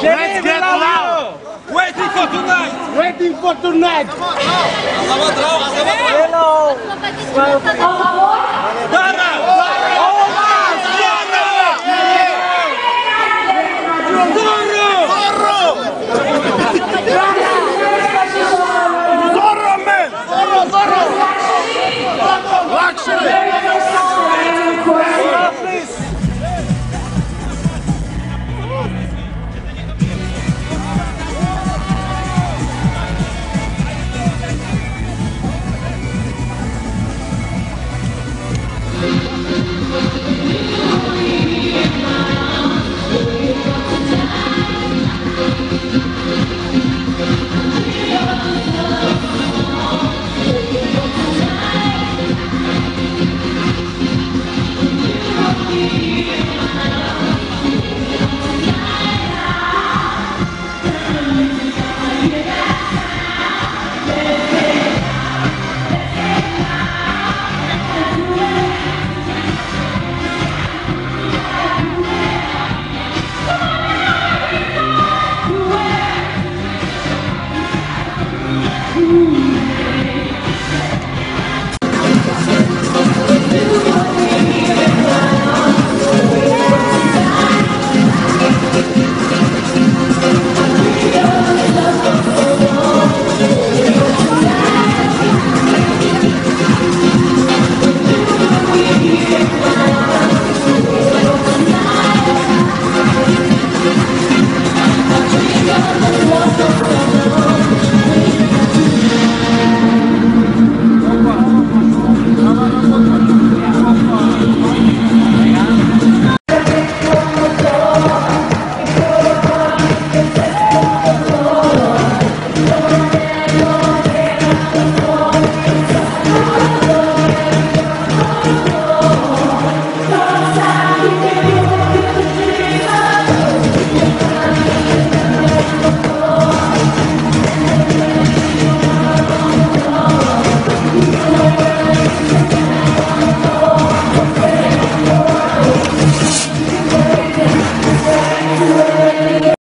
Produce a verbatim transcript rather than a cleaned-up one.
Let's get loud. Waiting for tonight. Waiting for tonight. Hello. We'll be right back.